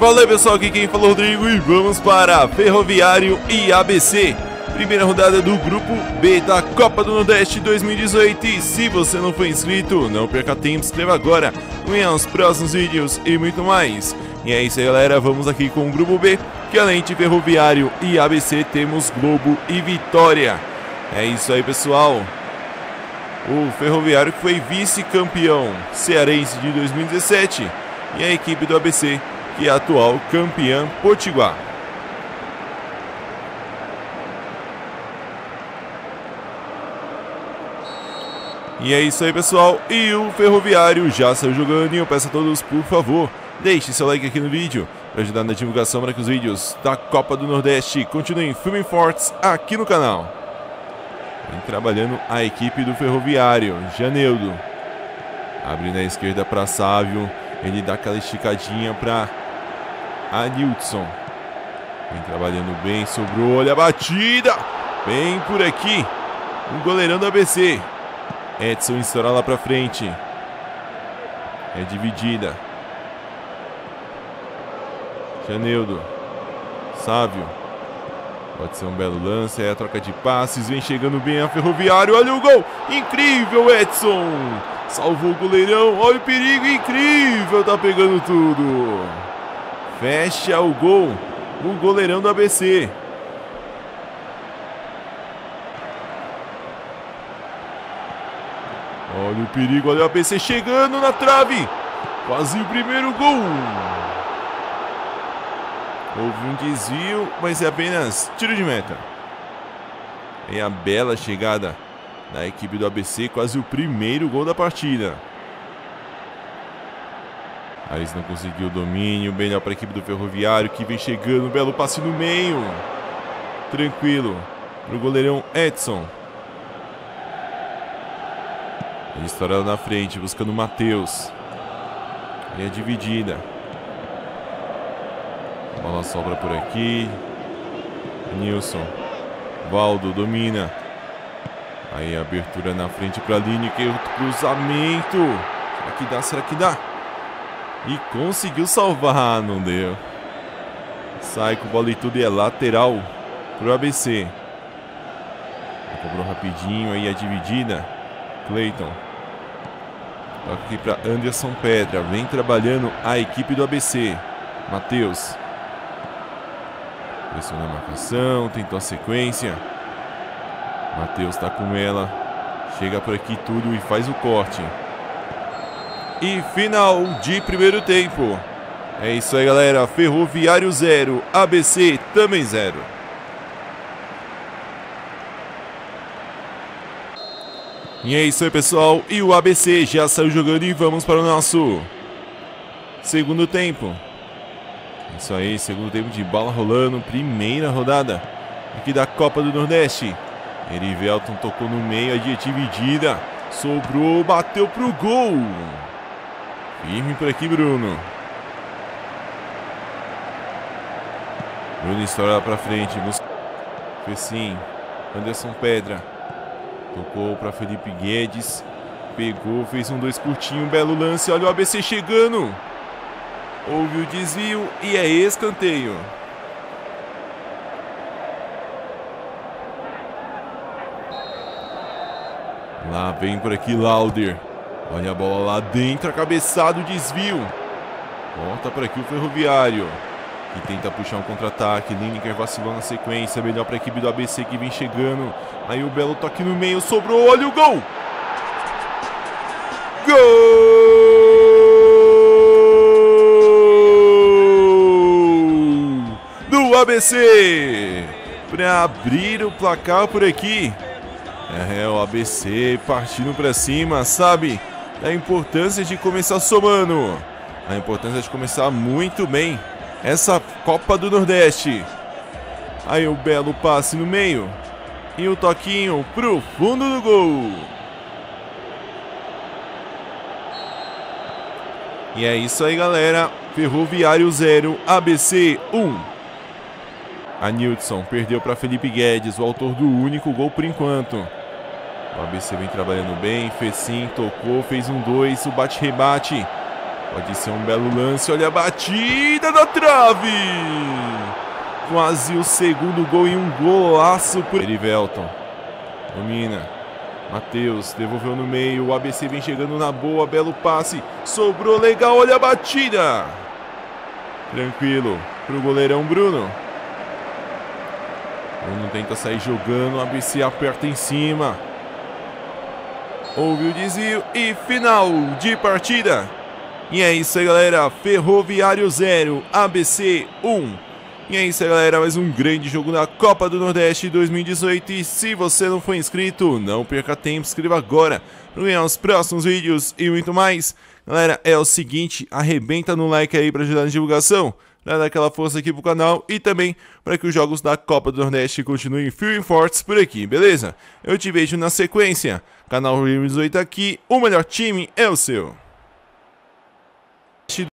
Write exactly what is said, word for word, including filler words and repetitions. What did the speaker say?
Fala aí, pessoal, aqui quem falou é o Rodrigo e vamos para Ferroviário e A B C. Primeira rodada do Grupo B da Copa do Nordeste dois mil e dezoito. E se você não for inscrito, não perca tempo, inscreva agora. Venha aos próximos vídeos e muito mais. E é isso aí, galera, vamos aqui com o Grupo B, que além de Ferroviário e A B C, temos Globo e Vitória. É isso aí, pessoal. O Ferroviário que foi vice-campeão cearense de dois mil e dezessete e a equipe do A B C, que é a atual campeã potiguar. E é isso aí, pessoal, e o Ferroviário já saiu jogando, e eu peço a todos, por favor, deixe seu like aqui no vídeo para ajudar na divulgação para que os vídeos da Copa do Nordeste continuem firmes e fortes aqui no canal. Vem trabalhando a equipe do Ferroviário, Janeudo, abrindo a esquerda para Sávio, ele dá aquela esticadinha para Anilson, vem trabalhando bem, sobrou, olha a batida, bem por aqui, o goleirão do A B C. Edson estoura lá pra frente. É dividida. Janeudo. Sávio. Pode ser um belo lance. É a troca de passes. Vem chegando bem a Ferroviário. Olha o gol. Incrível, Edson. Salvou o goleirão. Olha o perigo. Incrível. Tá pegando tudo. Fecha o gol. O goleirão do A B C. Olha o perigo, olha o A B C chegando na trave. Quase o primeiro gol. Houve um desvio, mas é apenas tiro de meta. É a bela chegada da equipe do A B C, quase o primeiro gol da partida. Aí não conseguiu o domínio, melhor para a equipe do Ferroviário, que vem chegando, um belo passe no meio. Tranquilo, para o goleirão Edson. Estourada na frente, buscando o Matheus. E a dividida. A bola sobra por aqui. Nilson. Valdo domina. Aí a abertura na frente para Linniger. O cruzamento. Será que dá? Será que dá? E conseguiu salvar. Não deu. Sai com bola e tudo. E é lateral pro A B C. Cobrou rapidinho. Aí a dividida. Clayton. Toca aqui para Anderson Pedra. Vem trabalhando a equipe do A B C. Matheus. Pressionou a marcação. Tentou a sequência. Matheus está com ela. Chega por aqui tudo e faz o corte. E final de primeiro tempo. É isso aí, galera. Ferroviário zero. A B C também zero. E é isso aí, pessoal, e o A B C já saiu jogando e vamos para o nosso segundo tempo. Isso aí, segundo tempo de bola rolando, primeira rodada aqui da Copa do Nordeste. Erivelton tocou no meio, a dividida, sobrou, bateu para o gol. Firme por aqui, Bruno. Bruno estoura lá para frente, busca... foi sim, Anderson Pedra. Tocou para Felipe Guedes. Pegou, fez um dois curtinho. Um belo lance, olha o A B C chegando. Houve o desvio e é escanteio. Lá vem por aqui Lauder. Olha a bola lá dentro, a cabeçada, o desvio. Volta por aqui o Ferroviário, que tenta puxar um contra-ataque. Linniger vacilou na sequência. Melhor para a equipe do A B C, que vem chegando. Aí o belo toque no meio. Sobrou. Olha o gol! Gol! Do A B C! Para abrir o placar por aqui. É, o A B C partindo para cima, sabe? A importância de começar somando. A importância de começar muito bem essa Copa do Nordeste. Aí o belo passe no meio e o toquinho pro fundo do gol. E é isso aí, galera. Ferroviário zero, A B C um. Anilson perdeu para Felipe Guedes, o autor do único gol por enquanto. O A B C vem trabalhando bem, fez sim, tocou, fez um dois, o bate-rebate. Pode ser um belo lance. Olha a batida na trave. Quase o segundo gol e um golaço por Erivelton. Domina. Matheus devolveu no meio. O A B C vem chegando na boa. Belo passe. Sobrou legal. Olha a batida. Tranquilo para o goleirão Bruno. Bruno tenta sair jogando. O A B C aperta em cima. Houve o desvio e final de partida. E é isso aí, galera. Ferroviário zero, A B C um. E é isso aí, galera. Mais um grande jogo na Copa do Nordeste dois mil e dezoito. E se você não for inscrito, não perca tempo. Inscreva agora para ganhar os próximos vídeos e muito mais. Galera, é o seguinte. Arrebenta no like aí para ajudar na divulgação, para dar aquela força aqui pro canal e também para que os jogos da Copa do Nordeste continuem firmes e fortes por aqui, beleza? Eu te vejo na sequência. Canal dois mil e dezoito aqui. O melhor time é o seu.